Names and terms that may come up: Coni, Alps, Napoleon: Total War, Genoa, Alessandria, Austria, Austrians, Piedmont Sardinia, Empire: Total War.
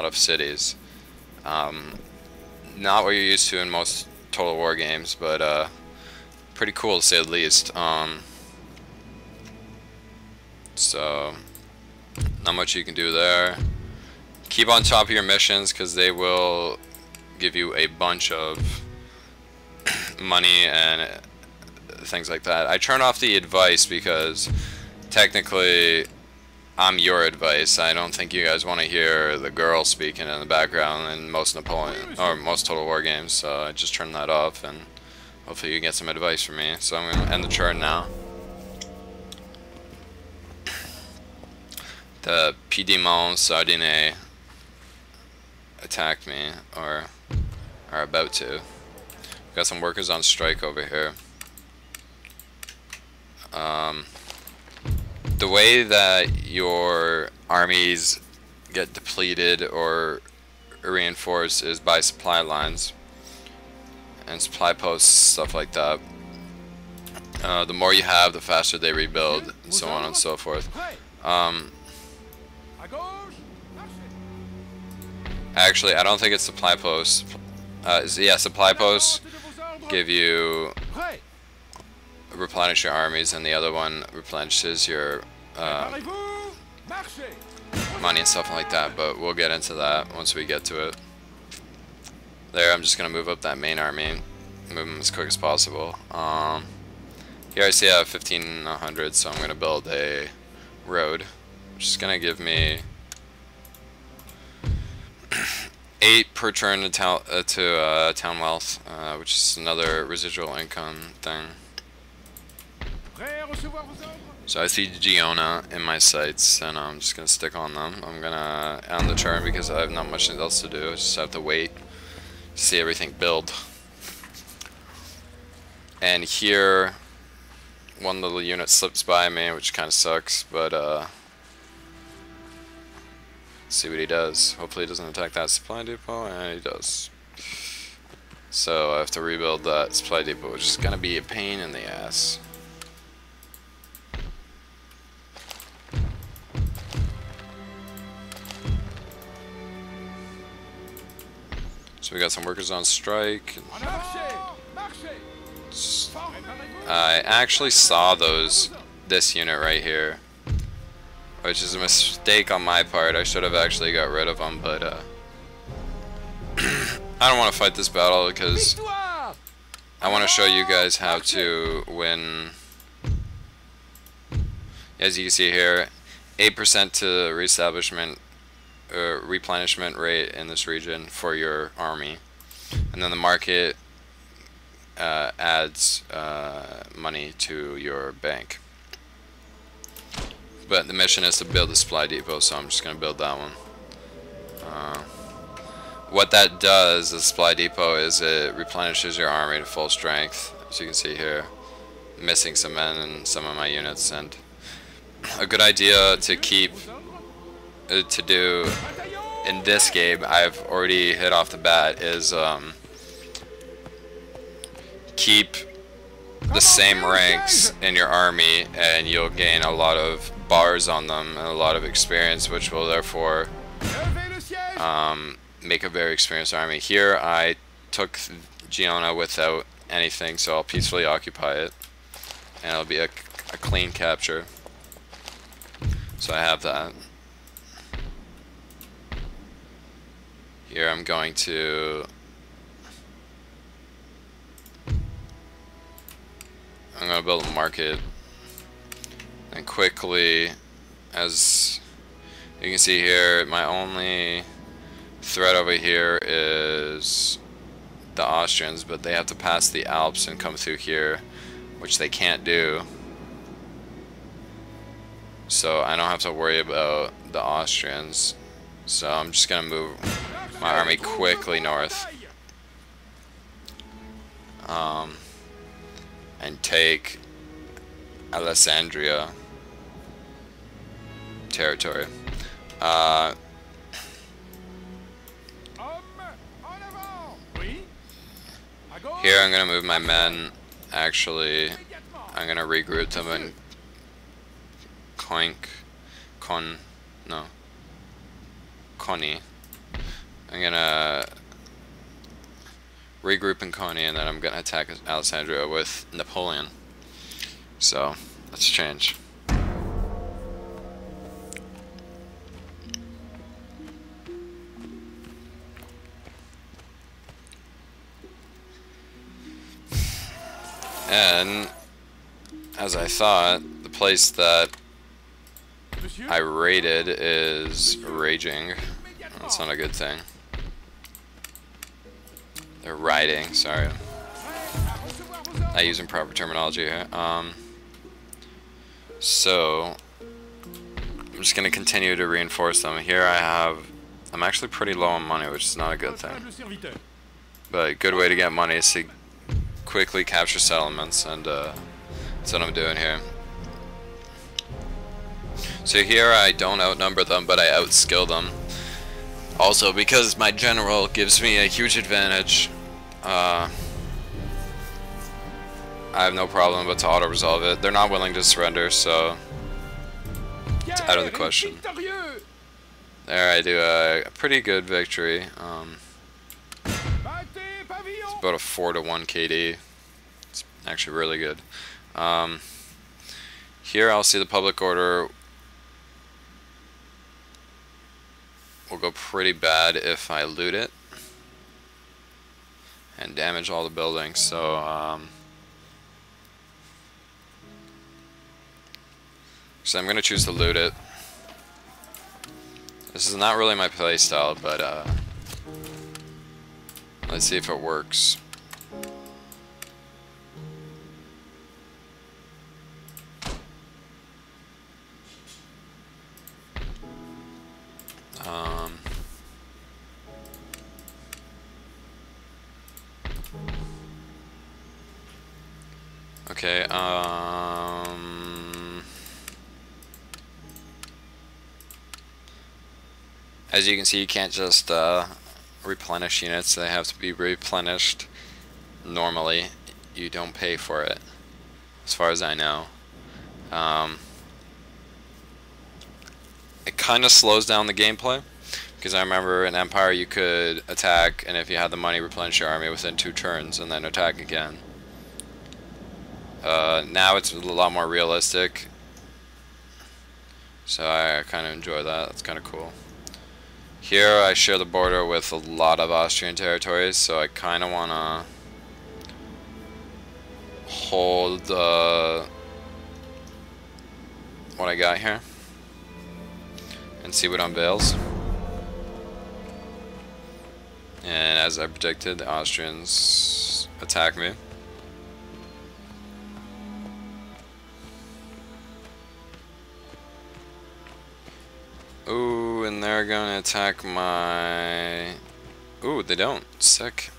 lot of cities. Not what you're used to in most Total War games, but pretty cool to say the least. So not much you can do there. Keep on top of your missions, because they will give you a bunch of money and things like that. I turn off the advice because technically I'm your advice. I don't think you guys want to hear the girl speaking in the background in most Napoleon or most Total War games, so I just turn that off, and hopefully you get some advice from me. So I'm gonna end the turn now. The Piedmont Sardinia attacked me, or are about to. We've got some workers on strike over here. The way that your armies get depleted or reinforced is by supply lines and supply posts, stuff like that. The more you have, the faster they rebuild, and so on and so forth. Actually, I don't think it's supply posts. Yeah, supply posts give you replenish your armies, and the other one replenishes your money and stuff like that, but we'll get into that once we get to it. There, I'm just going to move up that main army, move them as quick as possible. Here I see I have 1,500, so I'm going to build a road, which is going to give me 8 per turn to town, town wealth, which is another residual income thing. So I see Genoa in my sights, and I'm just going to stick on them. I'm going to end the turn because I have not much else to do. I just have to wait to see everything build. And here, one little unit slips by me, which kind of sucks, but see what he does. Hopefully he doesn't attack that supply depot, and he does. So I have to rebuild that supply depot, which is going to be a pain in the ass. So we got some workers on strike. I actually saw those, this unit right here, which is a mistake on my part. I should have actually got rid of them, but I don't want to fight this battle because I want to show you guys how to win. As you can see here, 8% to reestablishment. Replenishment rate in this region for your army, and then the market adds money to your bank. But the mission is to build a supply depot, so I'm just going to build that one. What that does, the supply depot, is it replenishes your army to full strength, as you can see here. Missing some men in some of my units, and a good idea to keep to do in this game, I've already hit off the bat, is keep the same ranks in your army, and you'll gain a lot of bars on them and a lot of experience, which will therefore make a very experienced army. Here I took Genoa without anything, so I'll peacefully occupy it, and it'll be a clean capture. So I have that. Here I'm going to build a market, and quickly, as you can see here, my only threat over here is the Austrians, but they have to pass the Alps and come through here, which they can't do, so I don't have to worry about the Austrians. So I'm just gonna move my army quickly north, and take Alessandria territory. Here I'm gonna move my men. Actually, I'm gonna regroup them and Coni. I'm gonna regroup in Coni, and then I'm gonna attack Alessandria with Napoleon. So let's change. And as I thought, the place that I raided is raging. That's not a good thing. They're riding, sorry. Not using proper terminology here. So I'm just gonna continue to reinforce them. Here I'm actually pretty low on money, which is not a good thing. But a good way to get money is to quickly capture settlements, and that's what I'm doing here. So here I don't outnumber them, but I outskill them. Also, because my general gives me a huge advantage, I have no problem but to auto-resolve it. They're not willing to surrender, so it's out of the question. There I do a pretty good victory. It's about a 4-to-1 KD. It's actually really good. Here I'll see the public order will go pretty bad if I loot it and damage all the buildings. So I'm gonna choose to loot it. This is not really my playstyle, but let's see if it works. Okay, as you can see, you can't just replenish units. They have to be replenished normally. You don't pay for it, as far as I know. It kind of slows down the gameplay, because I remember in Empire you could attack, and if you had the money, replenish your army within 2 turns and then attack again. Now it's a lot more realistic, so I kind of enjoy that. That's kind of cool. Here I share the border with a lot of Austrian territories, so I kind of want to hold what I got here and see what unveils. And as I predicted, the Austrians attack me. Ooh, and they're gonna attack my... Ooh, they don't. Sick.